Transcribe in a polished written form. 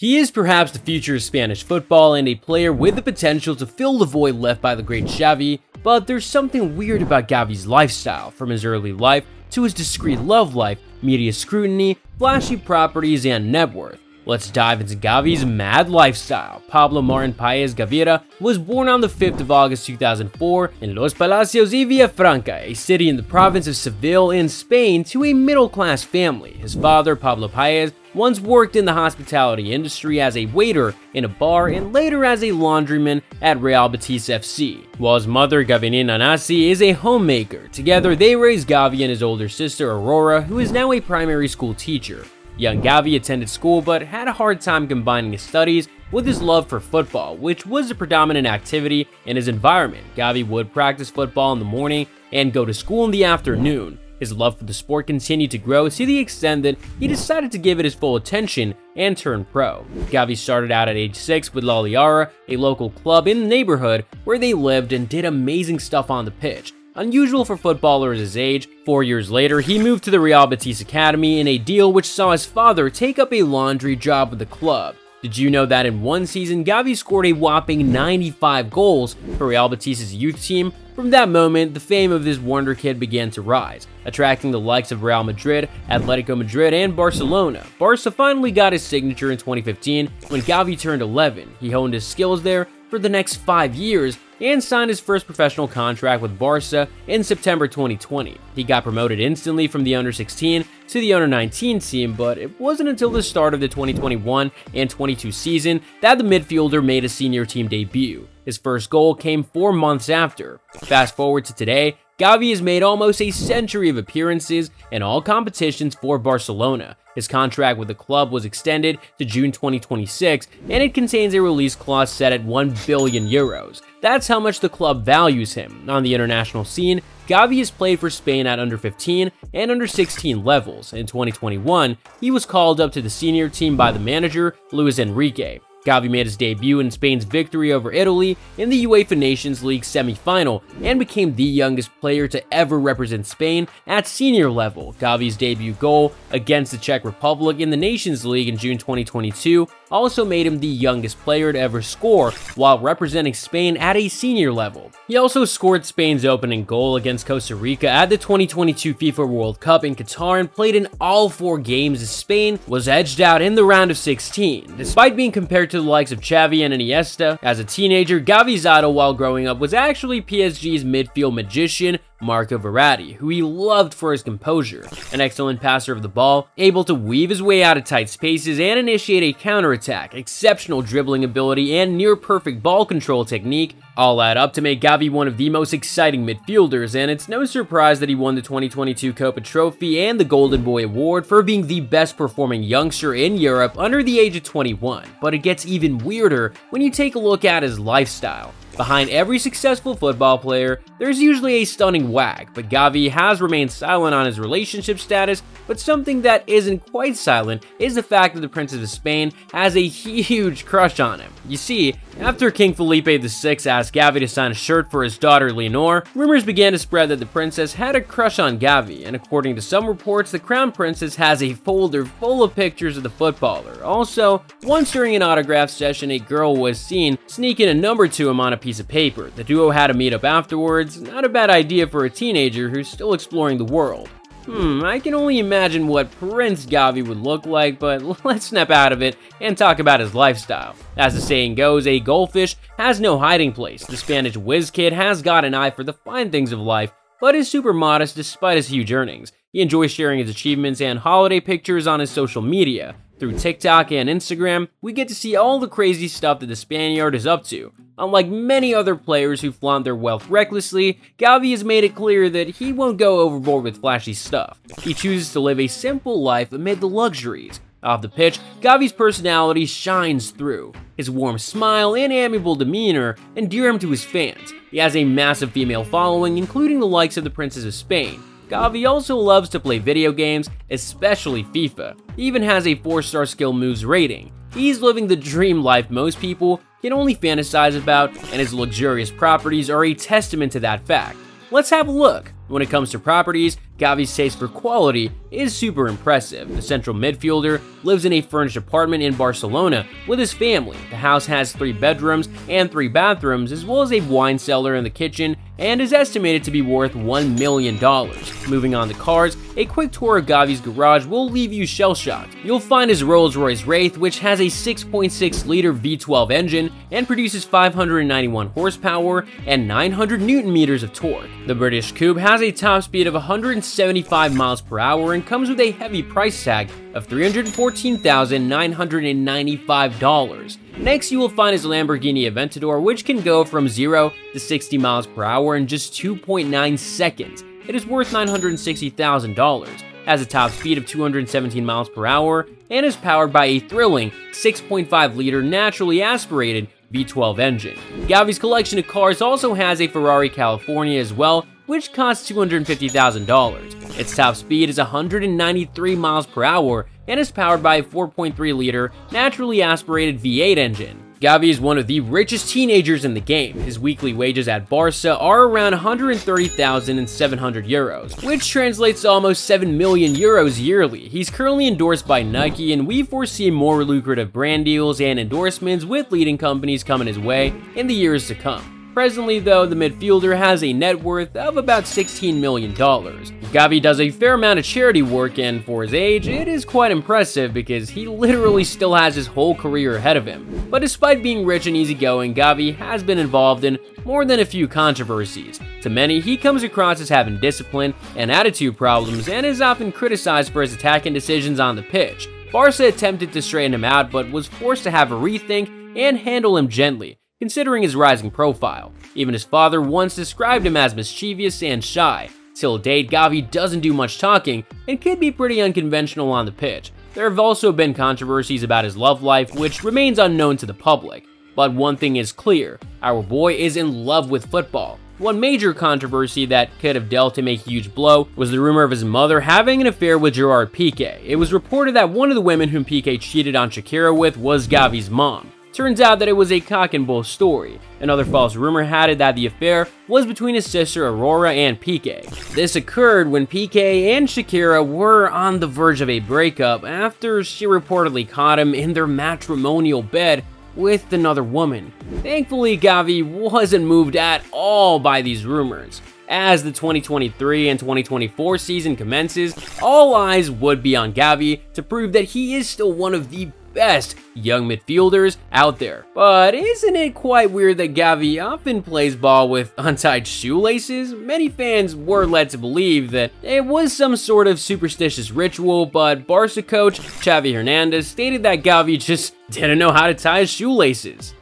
He is perhaps the future of Spanish football and a player with the potential to fill the void left by the great Xavi, but there's something weird about Gavi's lifestyle, from his early life to his discreet love life, media scrutiny, flashy properties, and net worth. Let's dive into Gavi's mad lifestyle. Pablo Martín Paez Gavira was born on the 5th of August 2004 in Los Palacios y Villafranca, a city in the province of Seville in Spain, to a middle-class family. His father, Pablo Paez, once worked in the hospitality industry as a waiter in a bar and later as a laundryman at Real Betis FC, while his mother Gavinina Nasi is a homemaker. Together they raise Gavi and his older sister Aurora, who is now a primary school teacher. Young Gavi attended school but had a hard time combining his studies with his love for football, which was the predominant activity in his environment. Gavi would practice football in the morning and go to school in the afternoon. His love for the sport continued to grow to the extent that he decided to give it his full attention and turn pro. Gavi started out at age 6 with Laliara, a local club in the neighborhood where they lived, and did amazing stuff on the pitch, unusual for footballers his age. 4 years later, he moved to the Real Betis Academy in a deal which saw his father take up a laundry job with the club. Did you know that in one season, Gavi scored a whopping 95 goals for Real Betis' youth team? From that moment, the fame of this wonder kid began to rise, attracting the likes of Real Madrid, Atletico Madrid, and Barcelona. Barca finally got his signature in 2015 when Gavi turned 11. He honed his skills there for the next 5 years and signed his first professional contract with Barca in September 2020. He got promoted instantly from the under-16 to the under-19 team, but it wasn't until the start of the 2021 and 22 season that the midfielder made a senior team debut. His first goal came 4 months after. Fast forward to today, Gavi has made almost a century of appearances in all competitions for Barcelona. His contract with the club was extended to June 2026, and it contains a release clause set at €1 billion. That's how much the club values him. On the international scene, Gavi has played for Spain at under 15 and under 16 levels. In 2021, he was called up to the senior team by the manager, Luis Enrique. Gavi made his debut in Spain's victory over Italy in the UEFA Nations League semi-final and became the youngest player to ever represent Spain at senior level. Gavi's debut goal against the Czech Republic in the Nations League in June 2022 also made him the youngest player to ever score while representing Spain at a senior level. He also scored Spain's opening goal against Costa Rica at the 2022 FIFA World Cup in Qatar and played in all 4 games as Spain was edged out in the round of 16. Despite being compared to the likes of Xavi and Iniesta, as a teenager, Gavi's idol while growing up was actually PSG's midfield magician, Marco Verratti, who he loved for his composure. An excellent passer of the ball, able to weave his way out of tight spaces and initiate a counterattack, exceptional dribbling ability, and near-perfect ball control technique all add up to make Gavi one of the most exciting midfielders, and it's no surprise that he won the 2022 Copa Trophy and the Golden Boy Award for being the best-performing youngster in Europe under the age of 21. But it gets even weirder when you take a look at his lifestyle. Behind every successful football player, there's usually a stunning wag, but Gavi has remained silent on his relationship status. But something that isn't quite silent is the fact that the Princess of Spain has a huge crush on him. You see, after King Felipe VI asked Gavi to sign a shirt for his daughter Leonor, rumors began to spread that the princess had a crush on Gavi, and according to some reports, the crown princess has a folder full of pictures of the footballer. Also, once during an autograph session, a girl was seen sneaking a number to him on a piece of paper. The duo had a meet up afterwards. Not a bad idea for a teenager who's still exploring the world. I can only imagine what Prince Gavi would look like, but let's snap out of it and talk about his lifestyle. As the saying goes, a goldfish has no hiding place. The Spanish whiz kid has got an eye for the fine things of life, but is super modest despite his huge earnings. He enjoys sharing his achievements and holiday pictures on his social media. Through TikTok and Instagram, we get to see all the crazy stuff that the Spaniard is up to. Unlike many other players who flaunt their wealth recklessly, Gavi has made it clear that he won't go overboard with flashy stuff. He chooses to live a simple life amid the luxuries. Off the pitch, Gavi's personality shines through. His warm smile and amiable demeanor endear him to his fans. He has a massive female following, including the likes of the Princess of Spain. Gavi also loves to play video games, especially FIFA. He even has a 4-star skill moves rating. He's living the dream life most people can only fantasize about, and his luxurious properties are a testament to that fact. Let's have a look. When it comes to properties, Gavi's taste for quality is super impressive. The central midfielder lives in a furnished apartment in Barcelona with his family. The house has 3 bedrooms and 3 bathrooms, as well as a wine cellar in the kitchen, and is estimated to be worth $1 million. Moving on to cars, a quick tour of Gavi's garage will leave you shell-shocked. You'll find his Rolls-Royce Wraith, which has a 6.6-liter V12 engine and produces 591 horsepower and 900 newton-meters of torque. The British coupe has a top speed of 175 miles per hour and comes with a heavy price tag of $314,995. Next, you will find his Lamborghini Aventador, which can go from 0 to 60 miles per hour in just 2.9 seconds. It is worth $960,000, has a top speed of 217 miles per hour, and is powered by a thrilling 6.5-liter naturally aspirated V12 engine. Gavi's collection of cars also has a Ferrari California as well, which costs $250,000. Its top speed is 193 miles per hour and is powered by a 4.3-liter naturally aspirated V8 engine. Gavi is one of the richest teenagers in the game. His weekly wages at Barca are around €130,700, which translates to almost 7 million euros yearly. He's currently endorsed by Nike, and we foresee more lucrative brand deals and endorsements with leading companies coming his way in the years to come. Presently, though, the midfielder has a net worth of about $16 million. Gavi does a fair amount of charity work, and for his age, it is quite impressive because he literally still has his whole career ahead of him. But despite being rich and easygoing, Gavi has been involved in more than a few controversies. To many, he comes across as having discipline and attitude problems and is often criticized for his attacking decisions on the pitch. Barca attempted to straighten him out but was forced to have a rethink and handle him gently, considering his rising profile. Even his father once described him as mischievous and shy. Till date, Gavi doesn't do much talking and could be pretty unconventional on the pitch. There have also been controversies about his love life, which remains unknown to the public. But one thing is clear, our boy is in love with football. One major controversy that could have dealt him a huge blow was the rumor of his mother having an affair with Gerard Piqué. It was reported that one of the women whom Piqué cheated on Shakira with was Gavi's mom. Turns out that it was a cock and bull story. Another false rumor had it that the affair was between his sister Aurora and Piqué. This occurred when Piqué and Shakira were on the verge of a breakup after she reportedly caught him in their matrimonial bed with another woman. Thankfully, Gavi wasn't moved at all by these rumors. As the 2023 and 2024 season commences, all eyes would be on Gavi to prove that he is still one of the best young midfielders out there. But isn't it quite weird that Gavi often plays ball with untied shoelaces? Many fans were led to believe that it was some sort of superstitious ritual, but Barca coach Xavi Hernandez stated that Gavi just didn't know how to tie his shoelaces.